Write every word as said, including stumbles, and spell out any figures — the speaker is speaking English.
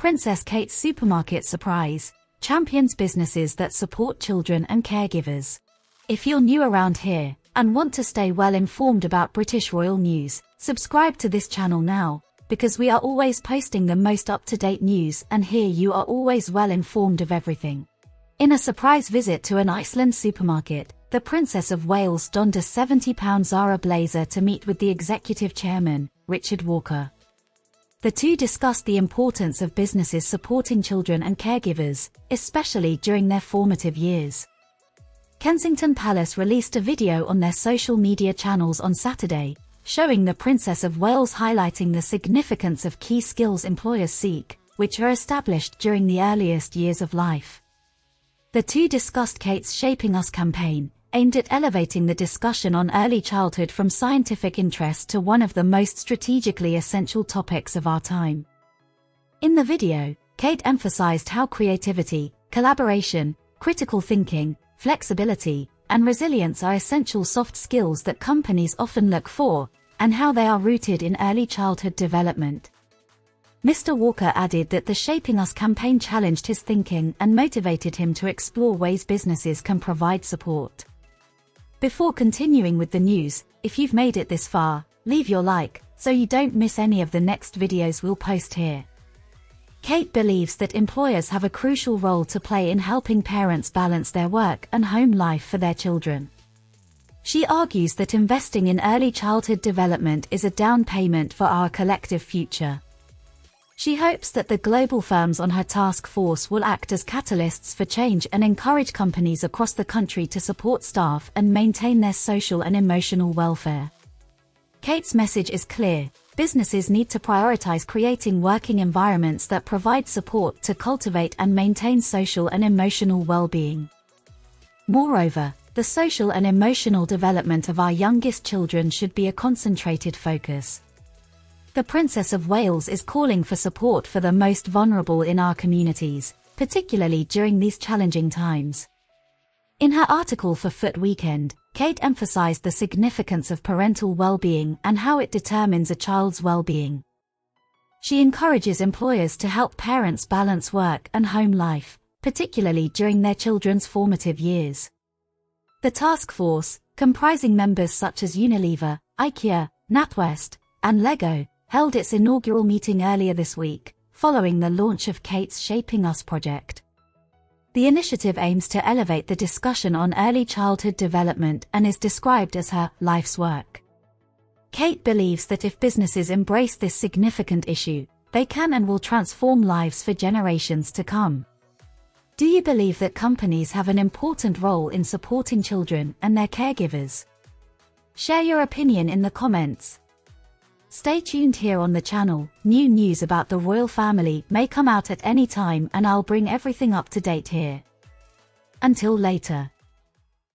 Princess Kate's Supermarket Surprise champions businesses that support children and caregivers. If you're new around here and want to stay well informed about British royal news, subscribe to this channel now, because we are always posting the most up-to-date news, and here you are always well informed of everything. In a surprise visit to an Iceland supermarket, the Princess of Wales donned a seventy pound Zara blazer to meet with the executive chairman, Richard Walker. The two discussed the importance of businesses supporting children and caregivers, especially during their formative years. Kensington Palace released a video on their social media channels on Saturday, showing the Princess of Wales highlighting the significance of key skills employers seek, which are established during the earliest years of life. The two discussed Kate's Shaping Us campaign, aimed at elevating the discussion on early childhood from scientific interest to one of the most strategically essential topics of our time. In the video, Kate emphasized how creativity, collaboration, critical thinking, flexibility, and resilience are essential soft skills that companies often look for, and how they are rooted in early childhood development. Mister Walker added that the Shaping Us campaign challenged his thinking and motivated him to explore ways businesses can provide support. Before continuing with the news, if you've made it this far, leave your like, so you don't miss any of the next videos we'll post here. Kate believes that employers have a crucial role to play in helping parents balance their work and home life for their children. She argues that investing in early childhood development is a down payment for our collective future. She hopes that the global firms on her task force will act as catalysts for change and encourage companies across the country to support staff and maintain their social and emotional welfare. Kate's message is clear: businesses need to prioritize creating working environments that provide support to cultivate and maintain social and emotional well-being. Moreover, the social and emotional development of our youngest children should be a concentrated focus. The Princess of Wales is calling for support for the most vulnerable in our communities, particularly during these challenging times. In her article for Foot Weekend, Kate emphasized the significance of parental well-being and how it determines a child's well-being. She encourages employers to help parents balance work and home life, particularly during their children's formative years. The task force, comprising members such as Unilever, IKEA, NatWest, and Lego, held its inaugural meeting earlier this week, following the launch of Kate's Shaping Us project. The initiative aims to elevate the discussion on early childhood development and is described as her life's work. Kate believes that if businesses embrace this significant issue, they can and will transform lives for generations to come. Do you believe that companies have an important role in supporting children and their caregivers? Share your opinion in the comments. Stay tuned here on the channel. New news about the royal family may come out at any time, and I'll bring everything up to date here. Until later.